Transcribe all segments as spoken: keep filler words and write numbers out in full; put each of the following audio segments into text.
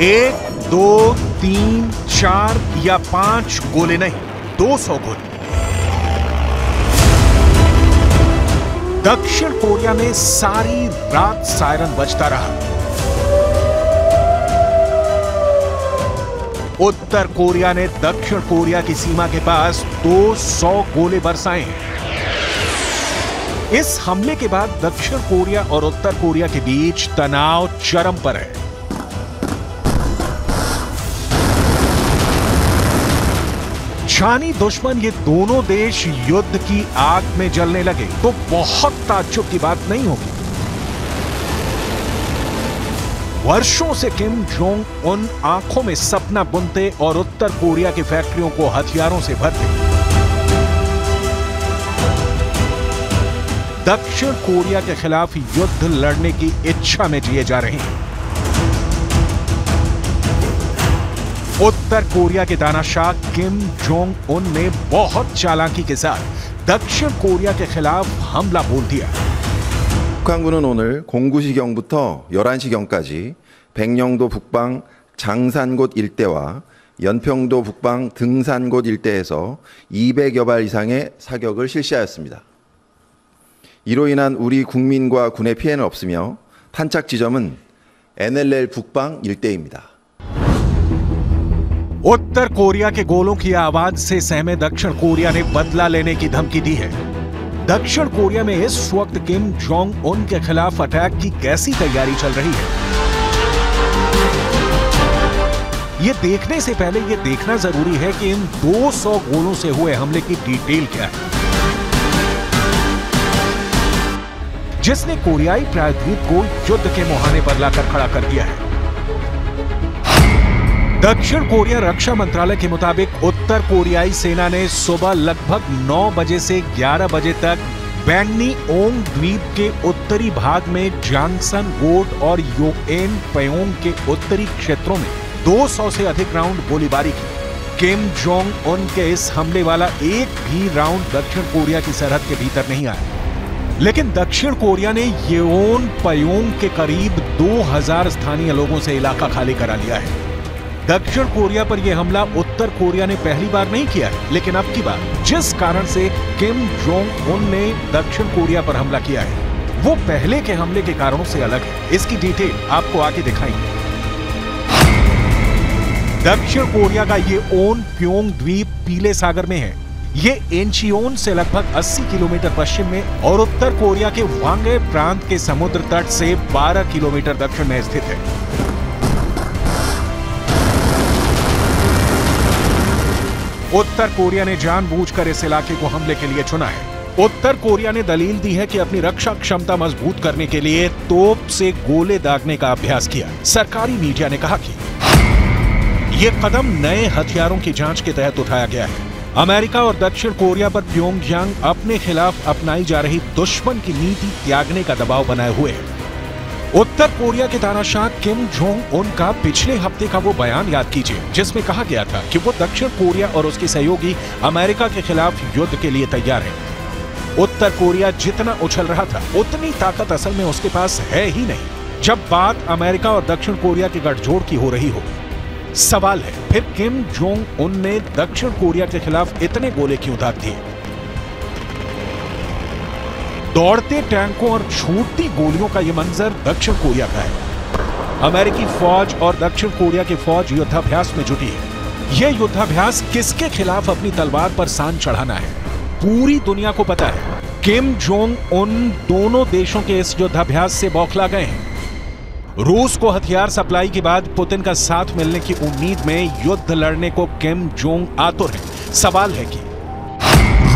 एक दो तीन चार या पांच गोले नहीं, दो सौ गोले। दक्षिण कोरिया में सारी रात सायरन बजता रहा। उत्तर कोरिया ने दक्षिण कोरिया की सीमा के पास दो सौ गोले बरसाए हैं। इस हमले के बाद दक्षिण कोरिया और उत्तर कोरिया के बीच तनाव चरम पर है। जानी दुश्मन ये दोनों देश युद्ध की आग में जलने लगे तो बहुत ताज्जुब की बात नहीं होगी। वर्षों से किम जोंग उन आंखों में सपना बुनते और उत्तर कोरिया की फैक्ट्रियों को हथियारों से भरते। दक्षिण कोरिया के खिलाफ युद्ध लड़ने की इच्छा में जिए जा रहे हैं। उत्तर कोरिया के तानाशाह किम जोंग उन ने बहुत चालाकी के साथ दक्षिण कोरिया के खिलाफ हमला बोल दिया। 북한군은 오늘 공 시경부터 열한 시경까지 백령도 북방 장산곶 일대와 연평도 북방 등산곶 일대에서 이백여 발 이상의 사격을 실시하였습니다. 이로 인한 우리 국민과 군의 피해는 없으며 탄착 지점은 엔엘엘 북방 일대입니다. उत्तर कोरिया के गोलों की आवाज से सहमे दक्षिण कोरिया ने बदला लेने की धमकी दी है। दक्षिण कोरिया में इस वक्त किम जोंग उन के खिलाफ अटैक की कैसी तैयारी चल रही है, ये देखने से पहले ये देखना जरूरी है कि इन दो सौ गोलों से हुए हमले की डिटेल क्या है, जिसने कोरियाई प्रायद्वीप को युद्ध के मुहाने पर लाकर खड़ा कर दिया है। दक्षिण कोरिया रक्षा मंत्रालय के मुताबिक उत्तर कोरियाई सेना ने सुबह लगभग नौ बजे से ग्यारह बजे तक पैंगनिओंग द्वीप के उत्तरी भाग में जोंगसन रोड और योएनपयोंग के उत्तरी क्षेत्रों में दो सौ से अधिक राउंड गोलीबारी की। किम जोंग उन के इस हमले वाला एक भी राउंड दक्षिण कोरिया की सरहद के भीतर नहीं आया, लेकिन दक्षिण कोरिया ने योएनपयोंग के करीब दो हज़ार स्थानीय लोगों से इलाका खाली करा लिया है। दक्षिण कोरिया पर यह हमला उत्तर कोरिया ने पहली बार नहीं किया है, लेकिन अब की बार जिस कारण से किम जोंग उन ने दक्षिण कोरिया पर हमला किया है वो पहले के हमले के कारणों से अलग है। इसकी डिटेल आपको आगे दिखाएंगे। दक्षिण कोरिया का ये योएनपयोंग द्वीप पीले सागर में है। ये इंचियोन से लगभग अस्सी किलोमीटर पश्चिम में और उत्तर कोरिया के वांगे प्रांत के समुद्र तट से बारह किलोमीटर दक्षिण में स्थित है। उत्तर कोरिया ने जानबूझकर इस इलाके को हमले के लिए चुना है। उत्तर कोरिया ने दलील दी है कि अपनी रक्षा क्षमता मजबूत करने के लिए तोप से गोले दागने का अभ्यास किया। सरकारी मीडिया ने कहा कि यह कदम नए हथियारों की जांच के तहत उठाया गया है। अमेरिका और दक्षिण कोरिया पर प्योंगयांग अपने खिलाफ अपनाई जा रही दुश्मन की नीति त्यागने का दबाव बनाए हुए है। उत्तर कोरिया के तानाशाह किम जोंग उन का पिछले हफ्ते का वो बयान याद कीजिए जिसमें कहा गया था कि वो दक्षिण कोरिया और उसके सहयोगी अमेरिका के खिलाफ युद्ध के लिए तैयार है। उत्तर कोरिया जितना उछल रहा था उतनी ताकत असल में उसके पास है ही नहीं, जब बात अमेरिका और दक्षिण कोरिया के गठजोड़ की हो रही हो। सवाल है फिर किम जोंग उन ने दक्षिण कोरिया के खिलाफ इतने गोले क्यों दाग दिए? दौड़ते टैंकों और छोटी गोलियों का यह मंजर दक्षिण कोरिया का है। अमेरिकी फौज और दक्षिण कोरिया की फौज युद्धाभ्यास में जुटी है। यह युद्धाभ्यास किसके खिलाफ अपनी तलवार पर सान चढ़ाना है पूरी दुनिया को पता है। किम जोंग उन दोनों देशों के इस युद्धाभ्यास से बौखला गए हैं। रूस को हथियार सप्लाई के बाद पुतिन का साथ मिलने की उम्मीद में युद्ध लड़ने को किम जोंग आतुर है। सवाल है कि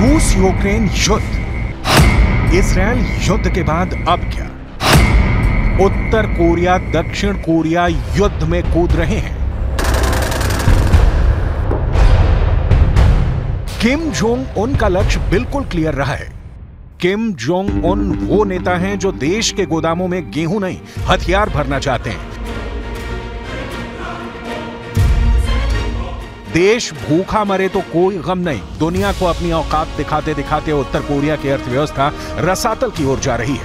रूस यूक्रेन युद्ध, इसराइल युद्ध के बाद अब क्या? उत्तर कोरिया दक्षिण कोरिया युद्ध में कूद रहे हैं। किम जोंग उन का लक्ष्य बिल्कुल क्लियर रहा है। किम जोंग उन वो नेता हैं जो देश के गोदामों में गेहूं नहीं हथियार भरना चाहते हैं। देश भूखा मरे तो कोई गम नहीं, दुनिया को अपनी औकात दिखाते दिखाते उत्तर कोरिया की अर्थव्यवस्था रसातल की ओर जा रही है।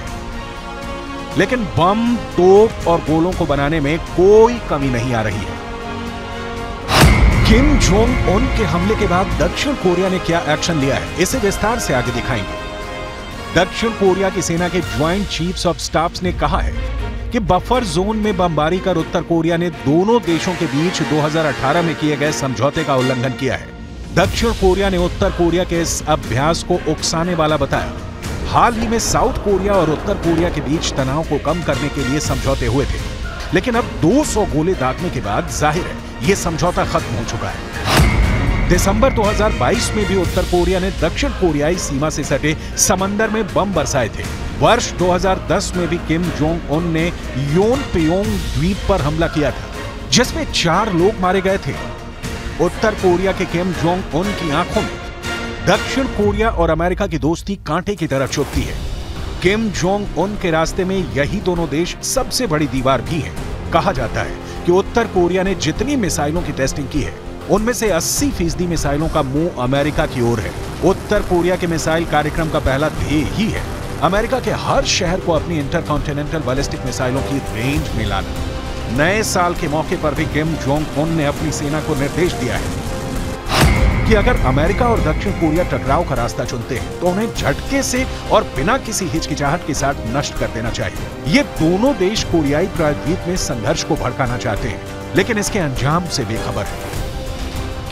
लेकिन बम, तोप और गोलों को बनाने में कोई कमी नहीं आ रही है। किम जोंग उन के हमले के बाद दक्षिण कोरिया ने क्या एक्शन लिया है, इसे विस्तार से आगे दिखाएंगे। दक्षिण कोरिया की सेना के ज्वाइंट चीफ्स ऑफ स्टाफ्स ने कहा है कि बफर जोन में बमबारी कर उत्तर कोरिया ने दोनों देशों के बीच दो हज़ार अठारह में किए गए समझौते का उल्लंघन किया है। दक्षिण कोरिया ने उत्तर कोरिया के इस अभ्यास को उकसाने वाला बताया। हाल ही में साउथ कोरिया और उत्तर कोरिया के बीच तनाव को कम करने के लिए समझौते हुए थे, लेकिन अब दो सौ गोले दागने के बाद जाहिर है ये समझौता खत्म हो चुका है। दिसंबर दो हज़ार बाईस में भी उत्तर कोरिया ने दक्षिण कोरियाई सीमा से सटे समंदर में बम बरसाए थे। वर्ष दो हज़ार दस में भी किम जोंग उन ने योनपियोंग द्वीप पर हमला किया था, जिसमें चार लोग मारे गए थे। उत्तर कोरिया के किम जोंग उन की आंखों में दक्षिण कोरिया और अमेरिका की दोस्ती कांटे की तरह चुभती है। किम जोंग उन के रास्ते में यही दोनों देश सबसे बड़ी दीवार भी है। कहा जाता है कि उत्तर कोरिया ने जितनी मिसाइलों की टेस्टिंग की है, उनमें से अस्सी फीसदी मिसाइलों का मुंह अमेरिका की ओर है। उत्तर कोरिया के मिसाइल कार्यक्रम का पहला ध्येय ही है अमेरिका के हर शहर को अपनी इंटरकॉन्टिनेंटल बैलिस्टिक मिसाइलों की रेंज में लाना। नए साल के मौके पर भी किम जोंग उन ने अपनी सेना को निर्देश दिया है कि अगर अमेरिका और दक्षिण कोरिया टकराव का रास्ता चुनते हैं तो उन्हें झटके से और बिना किसी हिचकिचाहट के साथ नष्ट कर देना चाहिए। ये दोनों देश कोरियाई प्रायद्वीप में संघर्ष को भड़काना चाहते हैं, लेकिन इसके अंजाम से बेखबर है।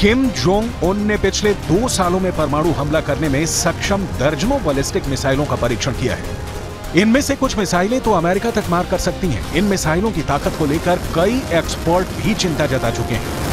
किम जोंग उन ने पिछले दो सालों में परमाणु हमला करने में सक्षम दर्जनों बैलिस्टिक मिसाइलों का परीक्षण किया है। इनमें से कुछ मिसाइलें तो अमेरिका तक मार कर सकती हैं। इन मिसाइलों की ताकत को लेकर कई एक्सपर्ट भी चिंता जता चुके हैं।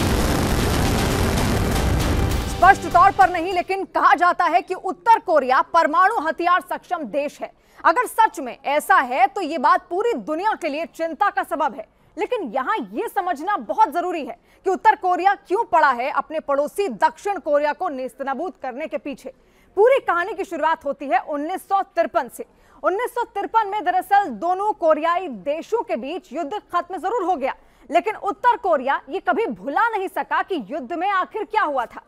स्पष्ट तौर पर नहीं, लेकिन कहा जाता है कि उत्तर कोरिया परमाणु हथियार सक्षम देश है। अगर सच में ऐसा है तो ये बात पूरी दुनिया के लिए चिंता का सबब है। लेकिन यहाँ ये समझना बहुत जरूरी है कि उत्तर कोरिया क्यों पड़ा है अपने पड़ोसी दक्षिण कोरिया को नेस्तनाबूद करने के पीछे। पूरी कहानी की शुरुआत होती है उन्नीस सौ तिरपन से। उन्नीस सौ तिरपन में दरअसल दोनों कोरियाई देशों के बीच युद्ध खत्म जरूर हो गया, लेकिन उत्तर कोरिया ये कभी भुला नहीं सका कि युद्ध में आखिर क्या हुआ था।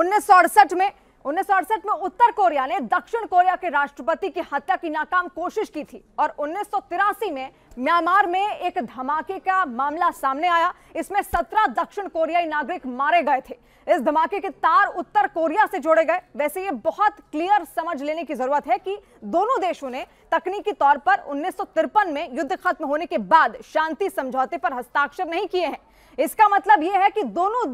उन्नीस सौ अड़सठ में उन्नीस सौ अड़सठ में उत्तर कोरिया ने दक्षिण कोरिया के राष्ट्रपति की हत्या की नाकाम कोशिश की थी और उन्नीस सौ तिरासी में म्यांमार में एक धमाके का मामला सामने आया। इसमें सत्रह दक्षिण कोरियाई नागरिक मारे गए थे। इस धमाके के तार उत्तर कोरिया से जोड़े गए। वैसे ये बहुत क्लियर समझ लेने की जरूरत है कि दोनों देशों ने तकनीकी तौर पर उन्नीस सौ तिरपन में युद्ध खत्म होने के बाद शांति समझौते पर हस्ताक्षर नहीं किए हैं। इसका मतलब ये है कि दोनों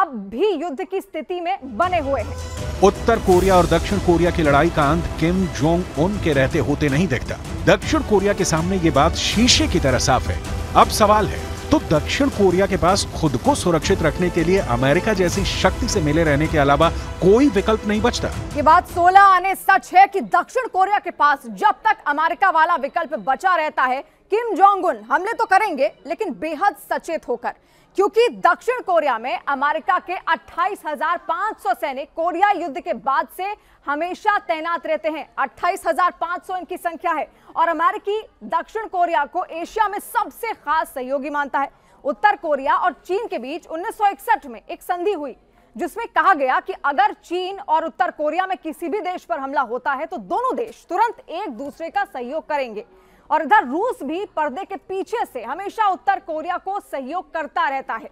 अब भी युद्ध की स्थिति में बने हुए हैं। उत्तर कोरिया और दक्षिण कोरिया की लड़ाई का अंत किम जोंग उन के रहते होते नहीं दिखता। दक्षिण कोरिया के सामने ये बात शीशे की तरह साफ है। अब सवाल है तो दक्षिण कोरिया के पास खुद को सुरक्षित रखने के लिए अमेरिका जैसी शक्ति से मिले रहने के अलावा कोई विकल्प नहीं बचता। ये बात सोलह आने सच है कि दक्षिण कोरिया के पास जब तक अमेरिका वाला विकल्प बचा रहता है, किम जोंग उन हमले तो करेंगे, लेकिन बेहद सचेत होकर, क्योंकि दक्षिण कोरिया में अमेरिका के अट्ठाईस हज़ार पाँच सौ सैनिक कोरिया युद्ध के बाद से हमेशा तैनात रहते हैं। अट्ठाईस हज़ार पाँच सौ इनकी संख्या है और अमेरिकी दक्षिण कोरिया को एशिया में सबसे खास सहयोगी मानता है। उत्तर कोरिया और चीन के बीच उन्नीस सौ इकसठ में एक संधि हुई, जिसमें कहा गया कि अगर चीन और उत्तर कोरिया में किसी भी देश पर हमला होता है तो दोनों देश तुरंत एक दूसरे का सहयोग करेंगे। और इधर रूस भी पर्दे के पीछे से हमेशा उत्तर कोरिया को सहयोग करता रहता है।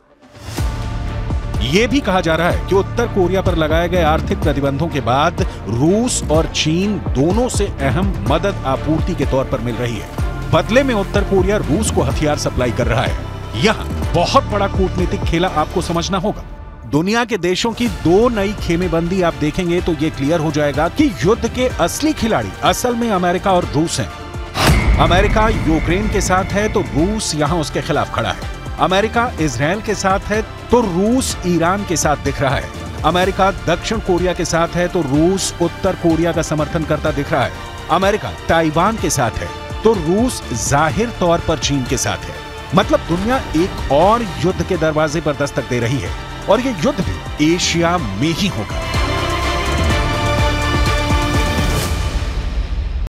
ये भी कहा जा रहा है कि उत्तर कोरिया पर लगाए गए आर्थिक प्रतिबंधों के बाद रूस और चीन दोनों से अहम मदद आपूर्ति के तौर पर मिल रही है। बदले में उत्तर कोरिया रूस को हथियार सप्लाई कर रहा है। यह बहुत बड़ा कूटनीतिक खेला आपको समझना होगा। दुनिया के देशों की दो नई खेमेबंदी आप देखेंगे तो ये क्लियर हो जाएगा कि युद्ध के असली खिलाड़ी असल में अमेरिका और रूस है। अमेरिका यूक्रेन के साथ है तो रूस यहाँ उसके खिलाफ खड़ा है। अमेरिका इजराइल के साथ है तो रूस ईरान के साथ दिख रहा है। अमेरिका दक्षिण कोरिया के साथ है तो रूस उत्तर कोरिया का समर्थन करता दिख रहा है। अमेरिका ताइवान के साथ है तो रूस जाहिर तौर पर चीन के साथ है। मतलब दुनिया एक और युद्ध के दरवाजे पर दस्तक दे रही है और ये युद्ध भी एशिया में ही होगा।